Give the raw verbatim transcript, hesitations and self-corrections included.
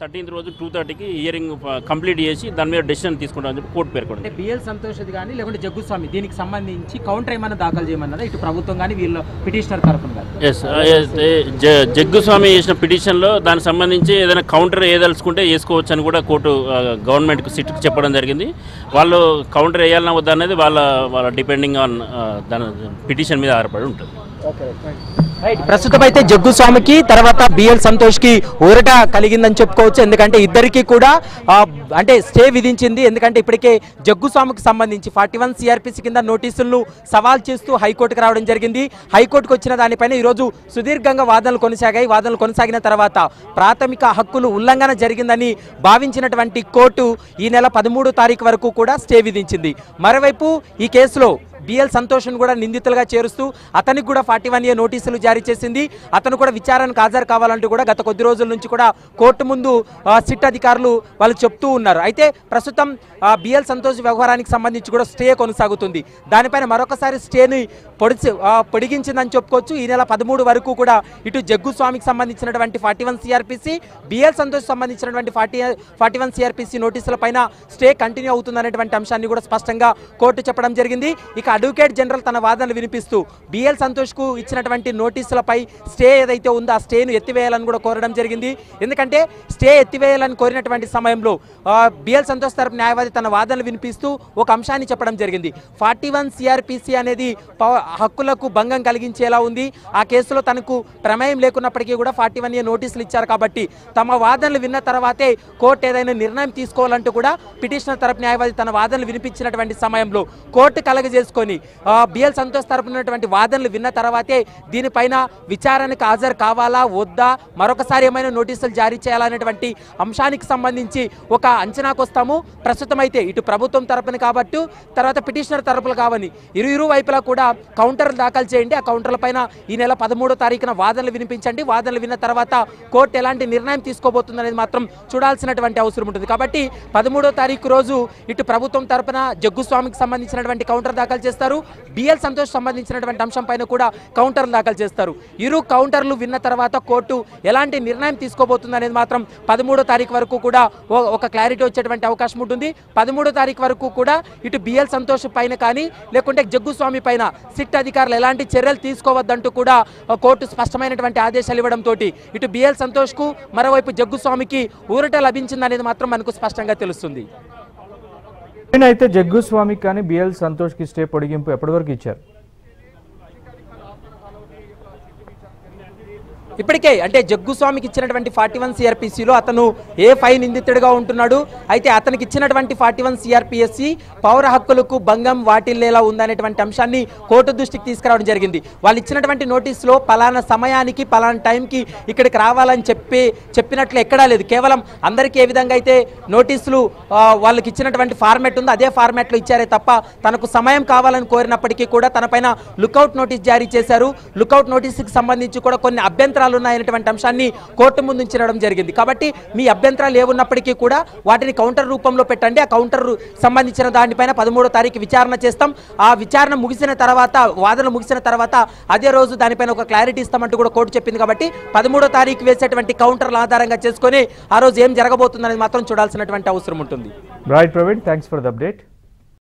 Thirteen रोज to thirty की hearing complete दिन decision court BL Santosh Jaggu Swamy दी संबंधी कौंटर दाखिल इट प्रभुत्व जग्गू स्वामी पिटिशन दाख संबंधी कौंटर वेदलुटे गवर्नमेंट सिटी वालों कौंटर वेयद वाल डिपेंडिंग ऑन पिटिशन आधारपड़ उ ప్రస్తుతం అయితే జగ్గు స్వామికి తర్వాత బిఎల్ సంతోష్ కి ఊరట కలిగిందని చెప్పుకోవచ్చు। ఎందుకంటే ఇద్దరికి కూడా అంటే స్టే విధించింది। ఎందుకంటే ఇప్పటికే జగ్గు స్వామికి సంబంధించి ఫార్టీ వన్ సిఆర్పిసి కింద నోటీసులను సవాల్ చేస్తూ హైకోర్టుకు రావడం జరిగింది। హైకోర్టుకు వచ్చిన దానిపైన ఈ రోజు సుదీర్ఘంగా వాదనలు కొనసాగాయి। వాదనలు కొనసాగిన తర్వాత ప్రాథమిక హక్కులు ఉల్లంఘన జరిగిందని భావించినటువంటి కోర్టు ఈ నెల పదమూడవ తారీఖు వరకు కూడా స్టే విధించింది। మరోవైపు ఈ కేసులో बीएल संतोष निंदितुलुगा चेरुस्तू अतनिकी कूडा ఫార్టీ వన్ ए नोटीसुलु जारी चेसिंदी। अतनु कूडा विचारणकु हाजर कावालंटू कूडा गत कोद्दी रोजुल नुंची कूडा कोर्ट मुंदु सिट अधिकारुलु वाळ्ळु चेप्तू उन्नारु। अयिते प्रस्तुतं बीएल संतोष व्यवहारानिकि संबंधिंची कूडा स्टे कोनसागुतुंदी। दानिपैन मरोकसारी स्टेनि पोडिचि पोडिगिंचिंदनि चेप्पुकोवच्चु। ई नेल పదమూడు वरकू कूडा इटु जग्गू स्वामिकि संबंधिंचिनटुवंटि forty one CrPC BL Santosh संबंधिंचिनटुवंटि ఫార్టీ వన్ सीआरपीसी नोटीसुलपैन स्टे कंटिन्यू अवुतुंदनेटुवंटि अंशान्नि कूडा स्पष्टंगा कोर्ट चेप्पडं जरिगिंदी। इक అడ్వకేట్ జనరల్ తన వాదనలు వినిపిస్తూ బిఎల్ సంతోష్ కు ఇచ్చినటువంటి నోటీసులపై స్టే ఏదైతే ఉందో ఆ స్టేను ఎత్తివేయాలని కూడా కోరడం జరిగింది। ఎందుకంటే స్టే ఎత్తివేయాలని కోరినటువంటి సమయంలో బిఎల్ సంతోష్ తరపు న్యాయవాది తన వాదనలు వినిపిస్తూ ఒక అంశాన్ని చెప్పడం జరిగింది। ఫార్టీ వన్ సిఆర్పిసి అనేది హక్కులకు భంగం కలిగించేలా ఉంది। ఆ కేసులో తనకు ప్రమేయం లేకున్నప్పటికీ కూడా ఫార్టీ వన్ ఏ నోటీసులు ఇచ్చారు కాబట్టి తమ వాదనలు విన్న తర్వాతే కోర్టు ఏదైనా నిర్ణయం తీసుకోవాలంటూ కూడా పిటిషనర్ తరపు న్యాయవాది తన వాదనలు వినిపించినటువంటి సమయంలో కోర్టు కలగజేసుకొని బిఎల్ సంతోష్ తరపునటువంటి వాదనలు విన్న తర్వాతే దీనిపైన విచారణకు హాజరు కావాలా వద్దా మరొకసారి ఏమైనా నోటీసులు జారీ చేయాలనేటువంటి అంశానికి సంబంధించి ఒక అంచనాకు వస్తాము। ప్రస్తుతం అయితే ఇటు ప్రభుత్వం తరపున కాబట్టి తర్వాత పిటిషనర్ తరపులు కావని ఇరు ఇరు వైపులా కూడా కౌంటర్లు దాఖలు చేయండి। ఆ కౌంటర్లపైన ఈ నెల పదమూడవ తారీఖున వాదనలు వినిపించండి। వాదనలు విన్న తర్వాత కోర్టు ఎలాంటి నిర్ణయం తీసుకోబోతుంది అనేది మాత్రం చూడాల్సినటువంటి అవసరం ఉంటుంది। కాబట్టి పదమూడవ తారీఖు రోజు ఇటు ప్రభుత్వం తరపున జగ్గు స్వామికి సంబంధించినటువంటి కౌంటర్ దాఖలు బిఎల్ సంతోష్ సంబంధించినటువంటి అంశం పైన కూడా కౌంటర్లు దాఖలు చేస్తారు। ఇరు కౌంటర్లు విన్న తర్వాత కోర్టు ఎలాంటి నిర్ణయం తీసుకోబోతుంది అనేది మాత్రం పదమూడో తారీఖు వరకు కూడా ఒక క్లారిటీ వచ్చేటువంటి అవకాశం ఉంటుంది। పదమూడో తారీఖు వరకు కూడా ఇటు బిఎల్ సంతోష్ పైన కానీ లేకుంటే జగ్గు స్వామి పైన సిట్ అధికారులు ఎలాంటి చర్యలు తీసుకోవద్దంటూ కూడా కోర్టు స్పష్టమైనటువంటి ఆదేశాలు ఇవ్వడంతో ఇటు బిఎల్ సంతోష్కు మరోవైపు జగ్గు స్వామికి ఊరట లభించింది అనేది మాత్రం మనకు స్పష్టంగా తెలుస్తుంది। అయితే జగ్గు స్వామి కానీ బిఎల్ సంతోష్ కి స్టే పొడిగింపు ఎప్పటి వరకు ఇచ్చారు? ఇప్పటికే అంటే జగ్గు స్వామికి ఇచ్చినటువంటి ఫార్టీ వన్ సిఆర్పిసిలో అతను ఏ ఫైన్ నిందితుడిగా ఉంటున్నాడు? అయితే అతనికి ఇచ్చినటువంటి ఫార్టీ వన్ సిఆర్పిఎస్సి పౌర హక్కులకు భంగం వాటిల్లేలా ఉందనేటువంటి అంశాన్ని కోర్టు దృష్టికి తీసుకురావడం జరిగింది। వాళ్ళు ఇచ్చినటువంటి నోటీసులో పలానా సమయానికి పలానా టైంకి ఇక్కడికి రావాలని చెప్పి చెప్పినట్లు ఎక్కడా లేదు। కేవలం అందరికీ ఏ విధంగా అయితే నోటీసులు వాళ్ళకి ఇచ్చినటువంటి ఫార్మాట్ ఉందో అదే ఫార్మాట్లో ఇచ్చారే తప్ప తనకు సమయం కావాలని కోరినప్పటికీ కూడా తనపైన లుకౌట్ నోటీస్ జారీ చేశారు। లుకౌట్ నోటీస్కి సంబంధించి కూడా కొన్ని అభ్యంతరాలు ఉన్నాయనేటువంటి అంశాన్ని కోర్టు ముందు ఉంచడం జరిగింది। కాబట్టి మీ అభ్యంతరాలు ఏమున్నప్పటికీ కూడా వాటిని కౌంటర్ రూపంలో పెట్టండి। ఆ కౌంటర్ సంబంధించిన దానిపైన పదమూడో తారీఖు విచారణ చేస్తాం। ఆ విచారణ ముగిసిన తర్వాత వాదన ముగిసిన తర్వాత అదే రోజు దానిపైన ఒక క్లారిటీ ఇస్తామంటూ కూడా కోర్టు చెప్పింది। కాబట్టి పదమూడో తారీఖు వేసేటువంటి కౌంటర్ల ఆధారంగా చేసుకొని ఆ రోజు ఏం జరగబోతుందనేది మాత్రం చూడాల్సినటువంటి అవసరం ఉంటుంది। Right Praveen, thanks for the update.